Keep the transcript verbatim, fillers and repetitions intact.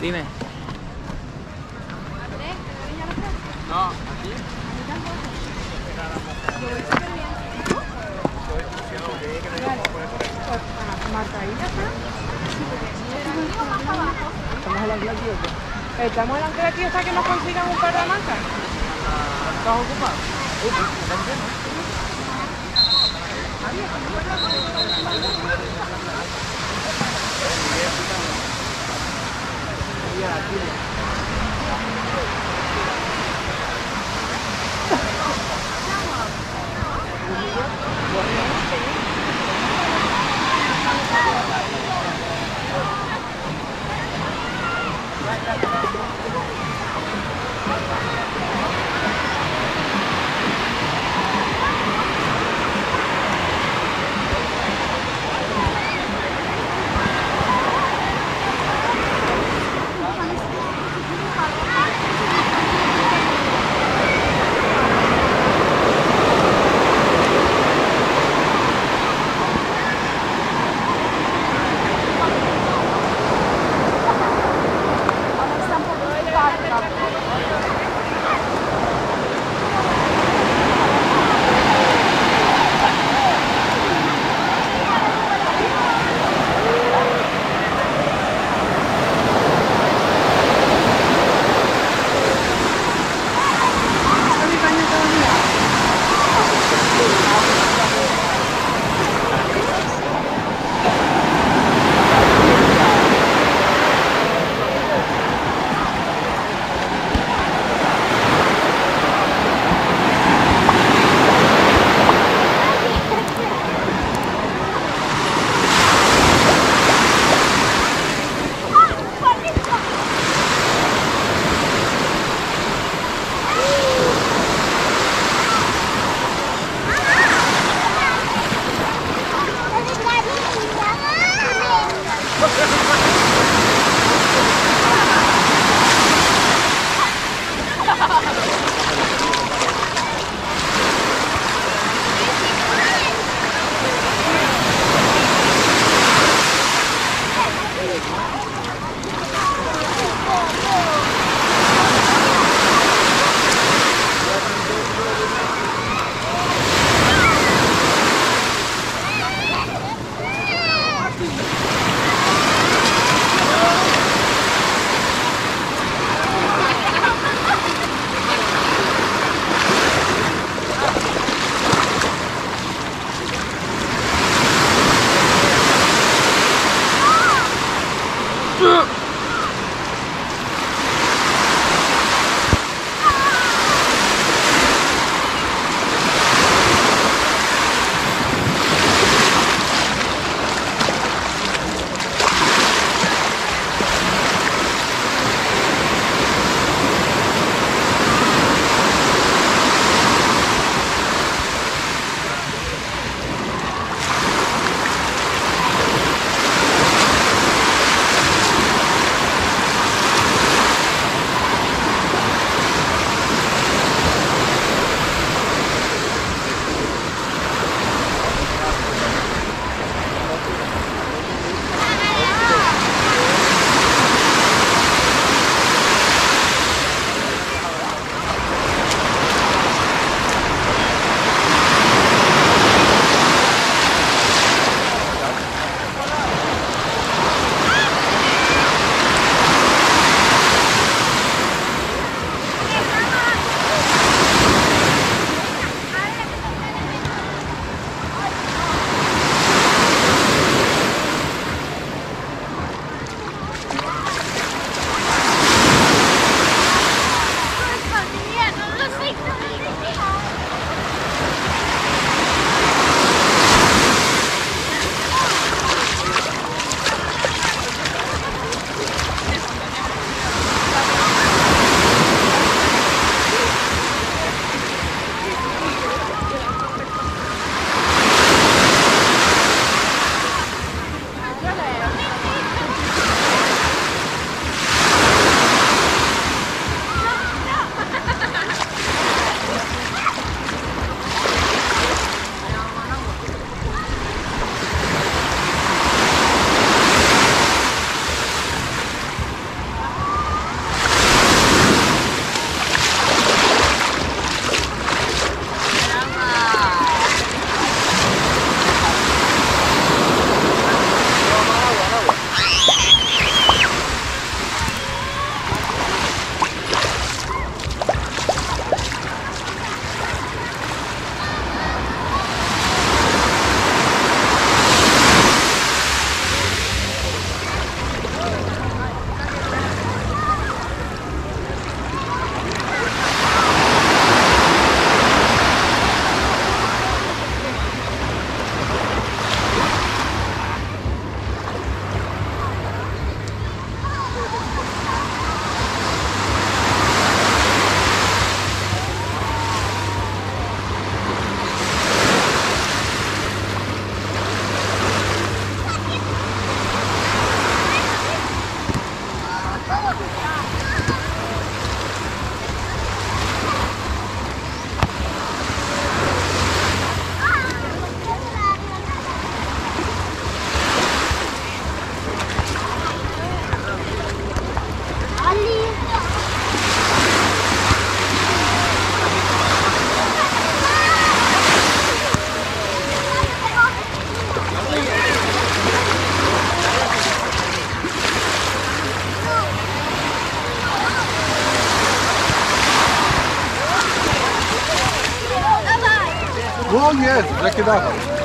Dime. No, aquí. Yo voy súper bien. Marta, ahí ya está. Estamos en el ancla aquí hasta que nos consigan un par de hamancas. ¿Estás ocupado? Oh yes, check it out.